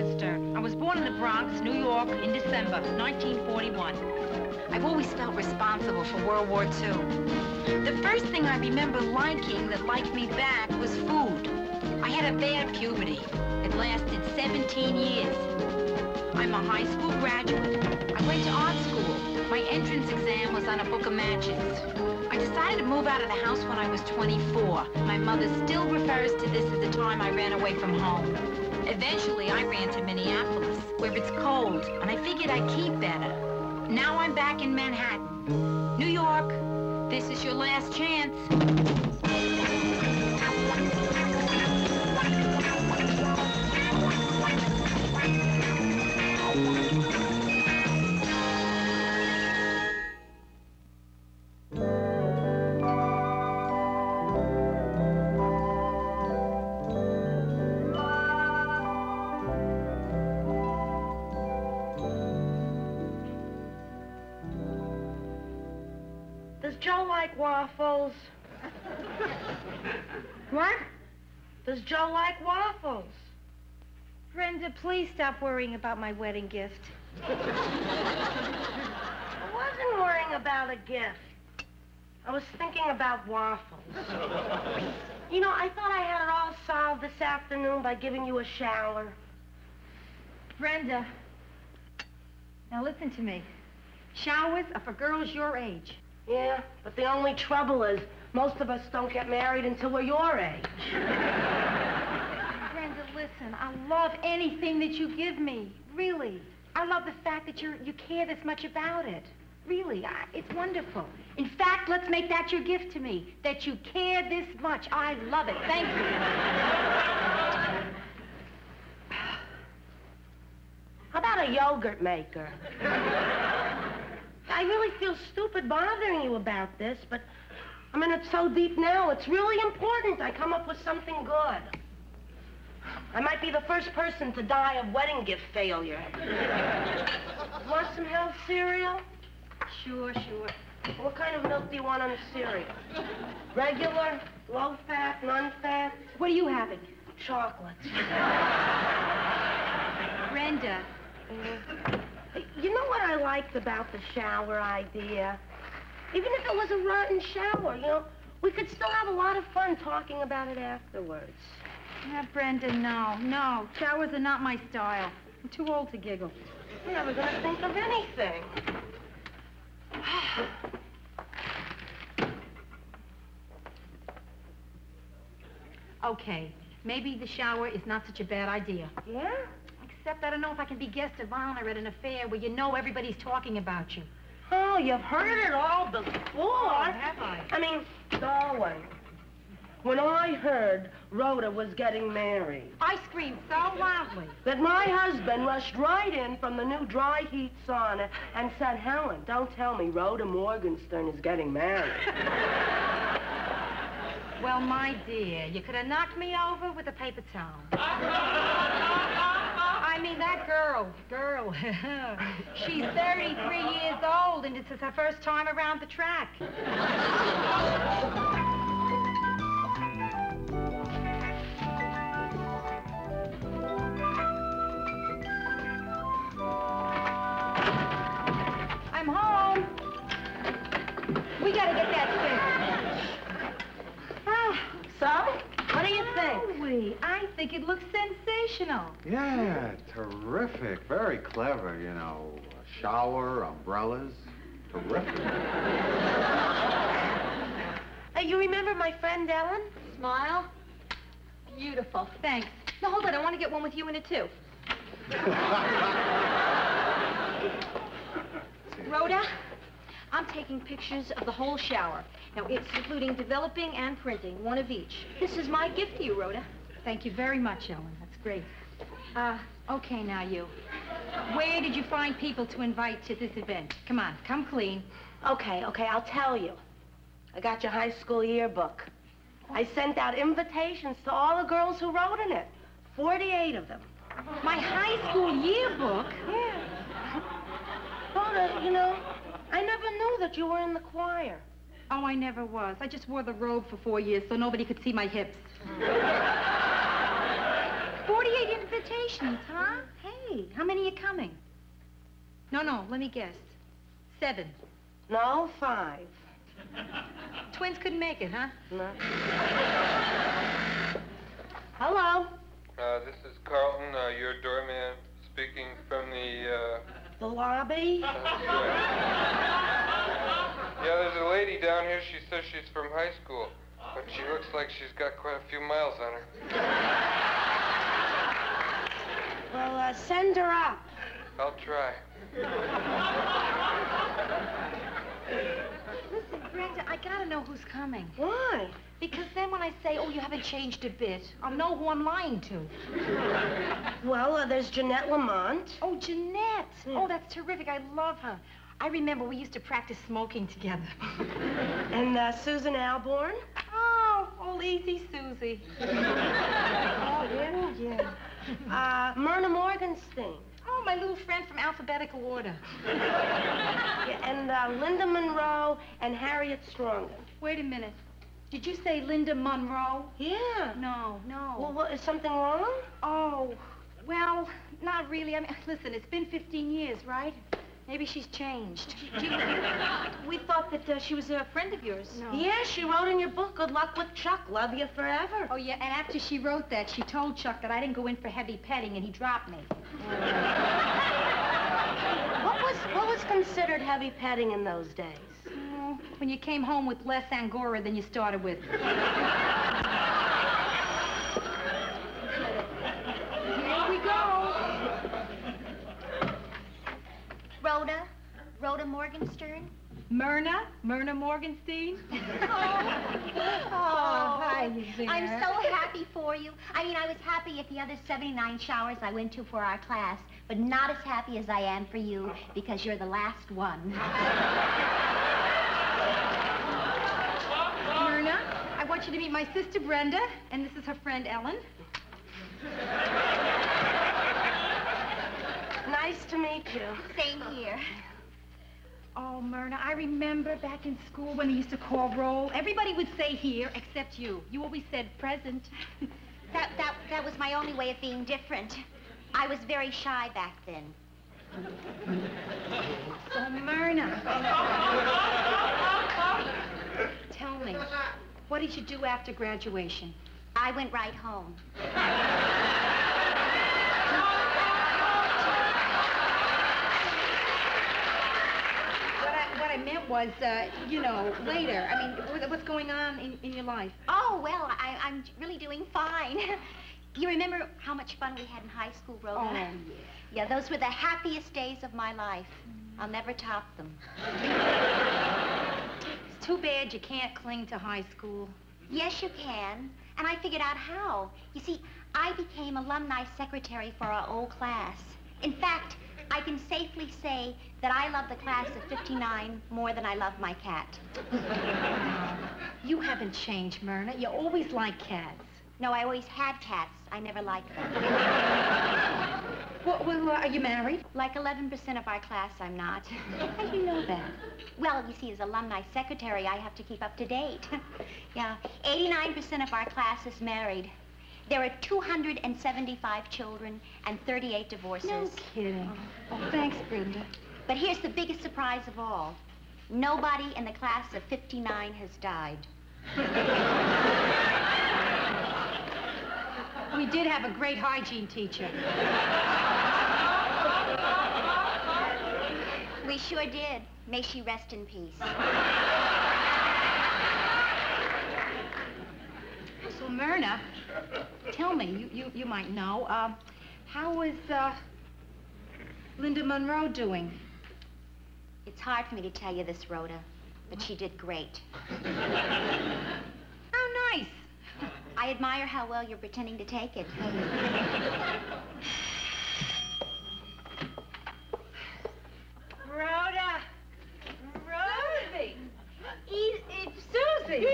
Morgenstern. I was born in the Bronx, New York, in December 1941. I've always felt responsible for World War II. The first thing I remember liking that liked me back was food. I had a bad puberty. It lasted 17 years. I'm a high school graduate. I went to art school. My entrance exam was on a book of matches. I decided to move out of the house when I was 24. My mother still refers to this as the time I ran away from home. Eventually, I ran to Minneapolis, where it's cold, and I figured I'd keep better. Now I'm back in Manhattan. New York, this is your last chance. Waffles. What? Does Joe like waffles? Brenda, please stop worrying about my wedding gift. I wasn't worrying about a gift. I was thinking about waffles. You know, I thought I had it all solved this afternoon by giving you a shower. Brenda, now listen to me. Showers are for girls your age. Yeah, but the only trouble is, most of us don't get married until we're your age. Brenda, listen, I love anything that you give me, really. I love the fact that you care this much about it. Really, it's wonderful. In fact, let's make that your gift to me, that you care this much. I love it, thank you. How about a yogurt maker? I really feel stupid bothering you about this, but I'm in it so deep now, it's really important I come up with something good. I might be the first person to die of wedding gift failure. Want some health cereal? Sure, sure. What kind of milk do you want on the cereal? Regular, low-fat, none-fat? What are you having? Chocolate. Brenda. You know what I liked about the shower idea? Even if it was a rotten shower, you know, we could still have a lot of fun talking about it afterwards. Yeah, Brenda, no, no. Showers are not my style. I'm too old to giggle. I'm never going to think of anything. Okay, maybe the shower is not such a bad idea. Yeah? Except I don't know if I can be guest of honor at an affair where you know everybody's talking about you. Oh, you've heard it all before. Oh, have I? I mean, darling, when I heard Rhoda was getting married... I screamed so loudly. ...that my husband rushed right in from the new dry heat sauna and said, Helen, don't tell me Rhoda Morgenstern is getting married. Well, my dear, you could have knocked me over with a paper towel. I mean, that girl, she's 33 years old, and this is her first time around the track. I'm home. We gotta get that fixed. Ah, so? What do you think? Really? I think it looks sensational. Yeah, terrific. Very clever, you know. A shower, umbrellas. Terrific. You remember my friend, Ellen? Smile. Beautiful. Thanks. Now, hold on. I want to get one with you in it, too. Rhoda, I'm taking pictures of the whole shower. Now, it's including developing and printing, one of each. This is my gift to you, Rhoda. Thank you very much, Ellen. That's great. Okay, now you. Where did you find people to invite to this event? Come on, come clean. Okay, okay, I'll tell you. I got your high school yearbook. I sent out invitations to all the girls who wrote in it. 48 of them. My high school yearbook? Yeah. Rhoda, you know, I never knew that you were in the choir. Oh, I never was. I just wore the robe for 4 years so nobody could see my hips. 48 invitations. patience, huh? Hey, how many are coming? No, let me guess. 7. No, 5. Twins couldn't make it, huh? No. Hello? This is Carlton, your doorman, speaking from the lobby? Yeah, there's a lady down here. She says she's from high school, but she looks like she's got quite a few miles on her. Well, send her up. I'll try. Listen, Brenda, I gotta know who's coming. Why? Because then when I say, oh, you haven't changed a bit, I'll know who I'm lying to. Well, there's Jeanette Lamont. Oh, Jeanette. Oh, that's terrific. I love her. I remember we used to practice smoking together. And Susan Alborn? Oh, all easy Susie. Oh, yeah. Myrna Morgenstein. Oh, my little friend from alphabetical order. Yeah, and Linda Monroe and Harriet Stronger. Wait a minute. Did you say Linda Monroe? Yeah. No. Well, what, is something wrong? Oh, well, not really. I mean, listen, it's been 15 years, right? Maybe she's changed. We thought that she was a friend of yours. No. Yeah, she wrote in your book, Good Luck with Chuck, Love You Forever. Oh, yeah, and after she wrote that, she told Chuck that I didn't go in for heavy petting, and he dropped me. What was considered heavy petting in those days? Well, when you came home with less Angora than you started with. Here we go. Rhoda Morgenstern. Myrna Morgenstein. Hi, Zina. I'm so happy for you. I mean, I was happy at the other 79 showers I went to for our class, but not as happy as I am for you, because you're the last one. Myrna, I want you to meet my sister, Brenda, and this is her friend, Ellen. Nice to meet you. Same here. Oh, Myrna, I remember back in school when we used to call roll. Everybody would say here, except you. You always said present. That was my only way of being different. I was very shy back then. So, Myrna. Tell me, what did you do after graduation? I went right home. What I meant was, you know, later. I mean, what's going on in your life? Oh, well, I'm really doing fine. You remember how much fun we had in high school, Rhoda? Oh, yeah. Yeah, those were the happiest days of my life. I'll never top them. It's too bad you can't cling to high school. Yes, you can. And I figured out how. You see, I became alumni secretary for our old class. In fact, I can safely say that I love the class of 59 more than I love my cat. You haven't changed, Myrna. You always like cats. No, I always had cats. I never liked them. Well, are you married? Like 11% of our class, I'm not. How do you know that? Well, you see, as alumni secretary, I have to keep up to date. Yeah, 89% of our class is married. There are 275 children and 38 divorces. No kidding. Oh, thanks, Brenda. But here's the biggest surprise of all. Nobody in the class of 59 has died. We did have a great hygiene teacher. We sure did. May she rest in peace. So, Myrna, tell me, you might know, how is Linda Monroe doing? It's hard for me to tell you this, Rhoda, but she did great. How nice. I admire how well you're pretending to take it. Rhoda! Rosie! It's Susie!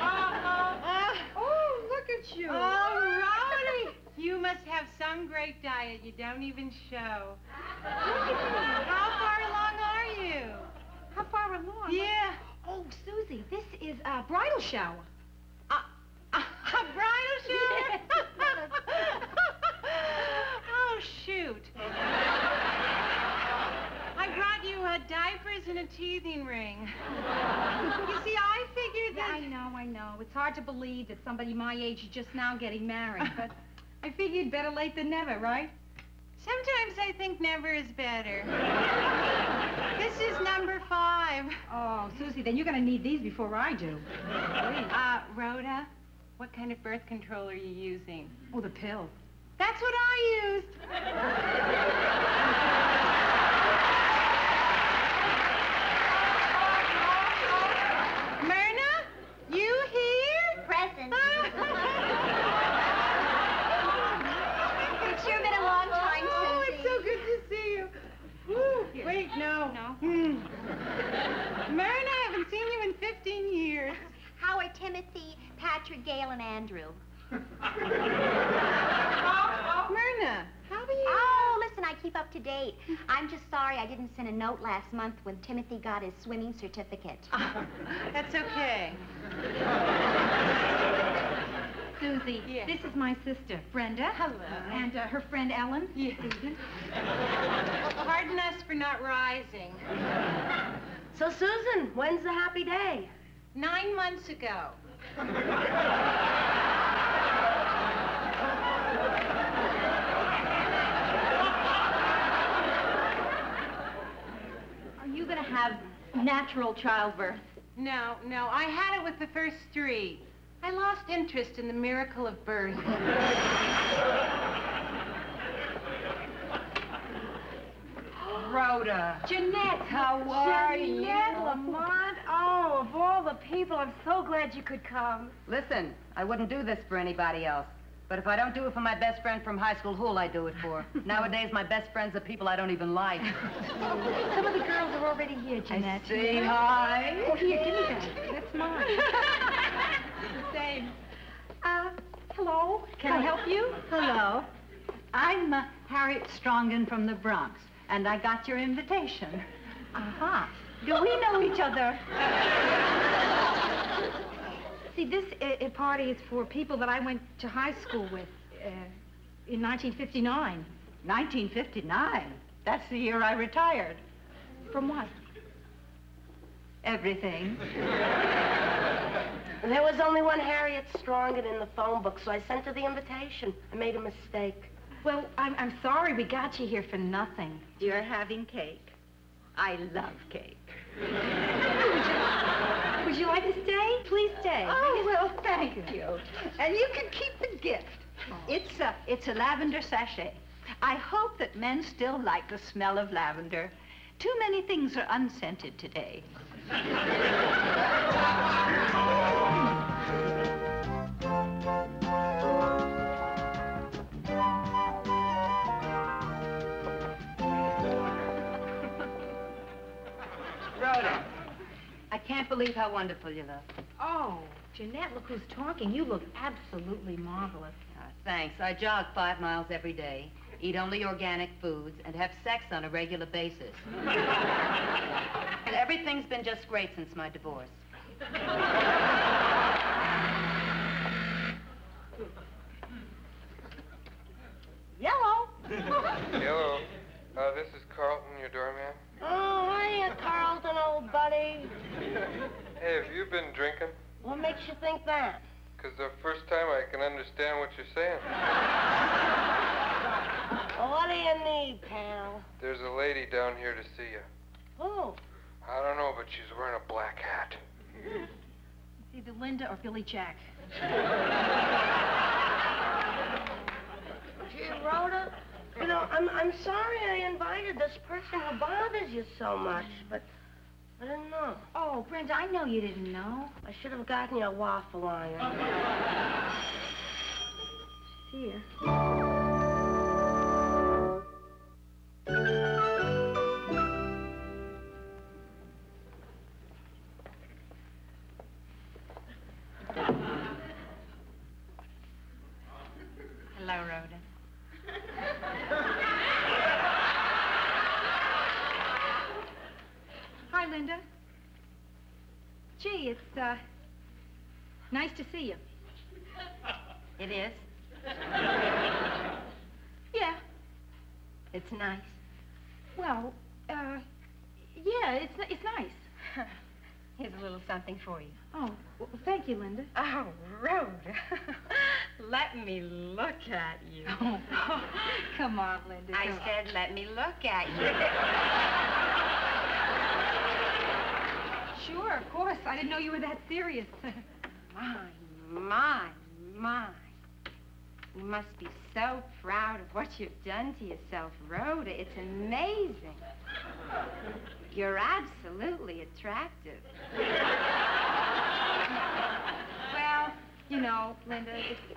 Oh, look at you. Oh, Rhoda! You must have some great diet you don't even show. How far along are you? How far along? Yeah. Oh, Susie, this is a bridal shower. A bridal shower? a teething ring. You see, I figured that... Yeah, I know. It's hard to believe that somebody my age is just now getting married, but I figured better late than never, right? Sometimes I think never is better. This is number 5. Oh, Susie, then you're going to need these before I do. Rhoda, what kind of birth control are you using? Oh, the pill. That's what I used. Myrna, you here? Present. It's sure been a long time, Susie. It's so good to see you. Ooh, wait, no. Myrna, I haven't seen you in 15 years. How are Timothy, Patrick, Gail, and Andrew? Myrna, how are you? Oh, listen, I keep up to date. I'm just sorry I didn't send a note last month when Timothy got his swimming certificate. That's okay. Susie, yes. This is my sister, Brenda. Hello. And her friend, Ellen. Yes. Susan. Pardon us for not rising. So, Susan, when's the happy day? 9 months ago. Are you going to have natural childbirth? No, I had it with the first 3. I lost interest in the miracle of birth. Rhoda. Jeanette, how are you? Jeanette Lamont. Oh, of all the people, I'm so glad you could come. Listen, I wouldn't do this for anybody else. But if I don't do it for my best friend from high school, who'll I do it for? Nowadays, my best friends are people I don't even like. Some of the girls are already here, Jeanette. I see. Hi. Oh, here, give me that. That's mine. The same. Hello. Can I help you? Hello. I'm Harriet Strongin from the Bronx, and I got your invitation. Aha. Uh-huh. Do we know each other? See, this party is for people that I went to high school with in 1959. 1959? That's the year I retired. From what? Everything. There was only one Harriet Strongin in the phone book, so I sent her the invitation. I made a mistake. Well, I'm sorry we got you here for nothing. You're having cake. I love cake. Would you like to stay? Please stay. Oh, well, thank you. And you can keep the gift. Oh. It's a lavender sachet. I hope that men still like the smell of lavender. Too many things are unscented today. Rhoda. I can't believe how wonderful you look. Oh, Jeanette, look who's talking. You look absolutely marvelous. Thanks. I jog 5 miles every day, eat only organic foods, and have sex on a regular basis. And everything's been just great since my divorce. Yellow. Yellow. This is Carlton, your doorman. Oh, hiya, Carlton, old buddy. Hey, have you been drinking? What makes you think that? Because the first time I can understand what you're saying. Well, what do you need, pal? There's a lady down here to see you. Who? I don't know, but she's wearing a black hat. It's either Linda or Billy Jack. Gee, Rhoda? You know, I'm sorry I invited this person who bothers you so much, but I didn't know. Oh, Brenda, I know you didn't know. I should have gotten you a waffle iron. See ya. Nice to see you. It is? Yeah. It's nice. Well, Yeah, it's nice. Here's a little something for you. Oh, well, thank you, Linda. Oh, Rhoda. Let me look at you. Oh, come on, Linda. I said, let me look at you. Sure, of course. I didn't know you were that serious. My. You must be so proud of what you've done to yourself, Rhoda. It's amazing. You're absolutely attractive. Well, you know, Linda,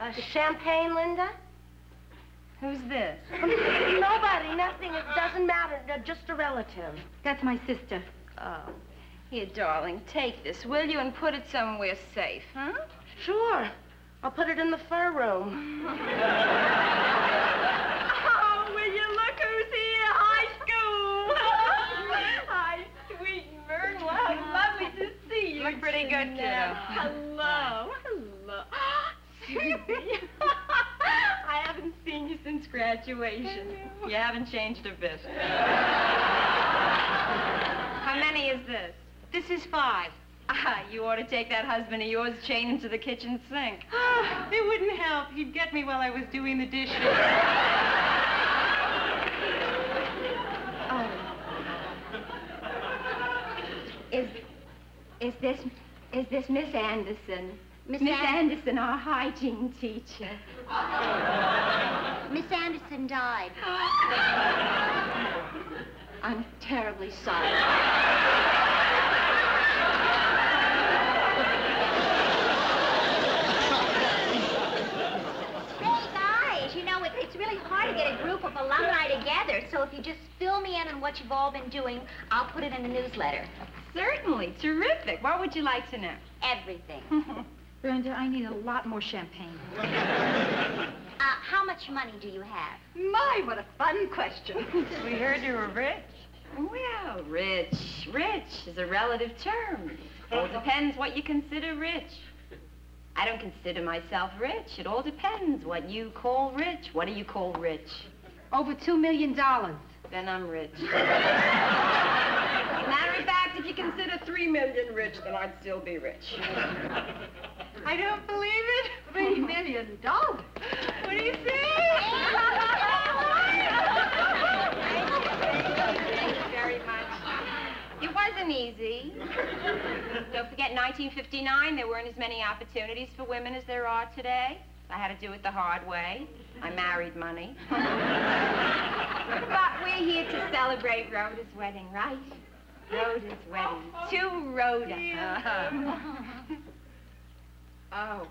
it's champagne, Linda? Who's this? Nobody, nothing. It doesn't matter. They're just a relative. That's my sister. Oh. Here, darling, take this, will you, and put it somewhere safe, huh? Sure. I'll put it in the fur room. Oh, will you look who's here? High school. Hi, sweet Myrna. How lovely to see you. You look pretty good, kiddo. Hello. Susie. I haven't seen you since graduation. You haven't changed a bit. How many is this? This is 5. You ought to take that husband of yours, chain him to the kitchen sink. Oh, it wouldn't help. He'd get me while I was doing the dishes. Oh. Is this Miss Anderson? Miss Anderson, our hygiene teacher. Miss Anderson died. I'm terribly sorry. To get a group of alumni together, so if you just fill me in on what you've all been doing, I'll put it in the newsletter. Certainly. Terrific. What would you like to know? Everything. Brenda, I need a lot more champagne. How much money do you have? My, what a fun question. We heard you were rich. Well, rich is a relative term. It all depends what you consider rich. I don't consider myself rich. It all depends what you call rich. What do you call rich? Over $2 million. Then I'm rich. Matter of fact, if you consider $3 million rich, then I'd still be rich. I don't believe it. $3 million? What do you say? Thank you very much. It wasn't easy. Don't forget, in 1959, there weren't as many opportunities for women as there are today. I had to do it the hard way. I married money. But we're here to celebrate Rhoda's wedding, right? Rhoda's wedding. To Rhoda. Oh.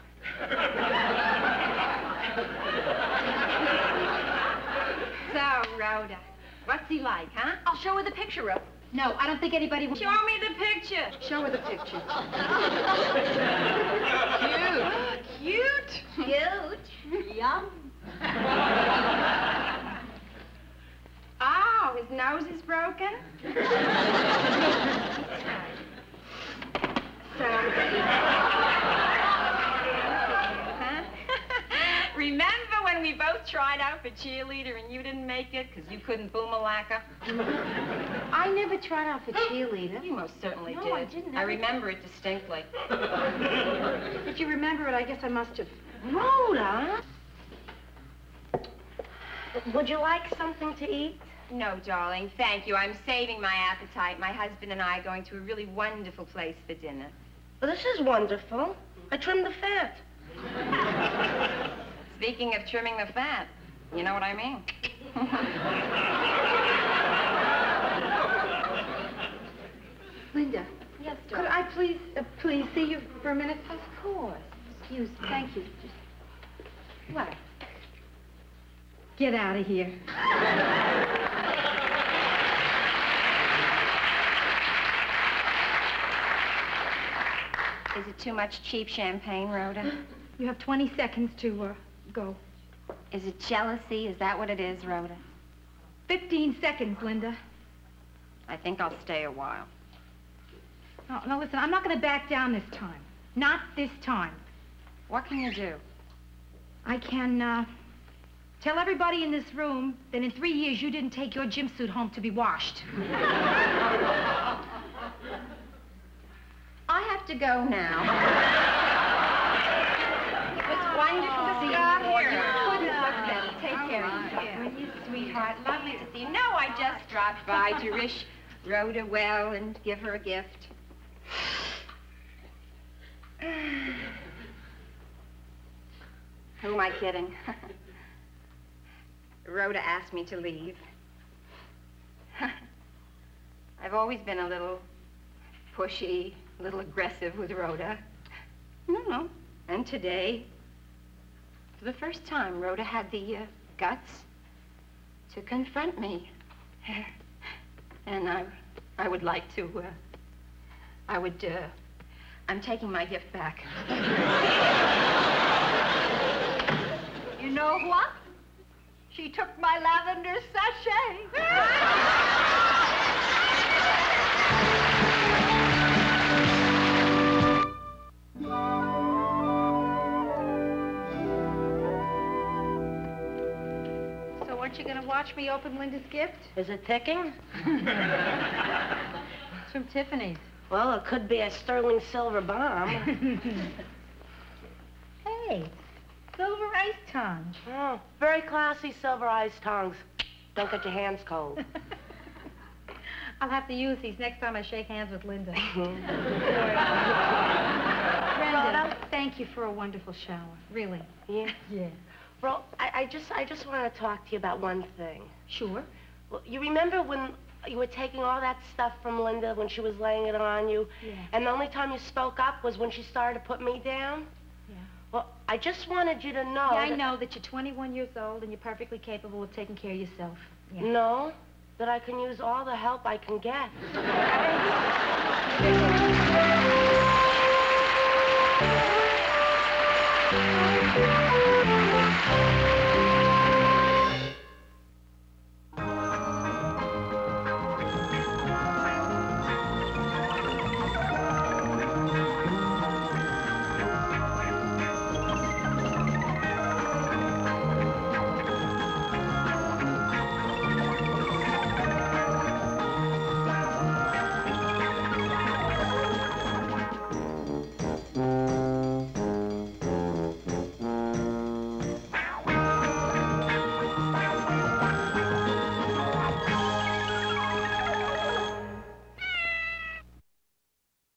So, Rhoda, what's he like, huh? I'll show her the picture of him. No, I don't think anybody will. Show me the picture. Show her the picture. Cute. Yum. Oh, his nose is broken? Huh? Remember when we both tried out for cheerleader and you didn't make it because you couldn't boomalacka? I never tried out for cheerleader. You most certainly did. No, I didn't. I remember it distinctly. If you remember it, I guess I must have. Rhoda! Would you like something to eat? No, darling, thank you. I'm saving my appetite. My husband and I are going to a really wonderful place for dinner. Well, this is wonderful. I trimmed the fat. Speaking of trimming the fat, you know what I mean. Linda. Yes, darling. Could I please see you for a minute? Of course. Excuse me. Thank you. Just... What? Get out of here. Is it too much cheap champagne, Rhoda? You have 20 seconds to go. Is it jealousy? Is that what it is, Rhoda? 15 seconds, Linda. I think I'll stay a while. No, listen, I'm not going to back down this time. Not this time. What can you do? I can, tell everybody in this room that in 3 years you didn't take your gym suit home to be washed. have to go now. It was wonderful to see you. You couldn't look better. Take care of you, sweetheart. Lovely to see you. No, I just dropped by to wish Rhoda well and give her a gift. Who am I kidding? Rhoda asked me to leave. I've always been a little pushy, a little aggressive with Rhoda. No. And today, for the first time, Rhoda had the guts to confront me. And I would like to, I'm taking my gift back. You know what? She took my lavender sachet. You're going to watch me open Linda's gift? Is it picking? It's from Tiffany's. Well, it could be a sterling silver bomb. Hey, silver ice tongs. Oh, very classy silver ice tongs. Don't get your hands cold. I'll have to use these next time I shake hands with Linda. Brenda, thank you for a wonderful shower. Really. Yeah? Yeah. Well, I just want to talk to you about one thing. Sure. Well, you remember when you were taking all that stuff from Linda when she was laying it on you? Yeah. And the only time you spoke up was when she started to put me down? Yeah. Well, I just wanted you to know. Yeah, I know that you're 21 years old and you're perfectly capable of taking care of yourself. Yeah. No, that I can use all the help I can get.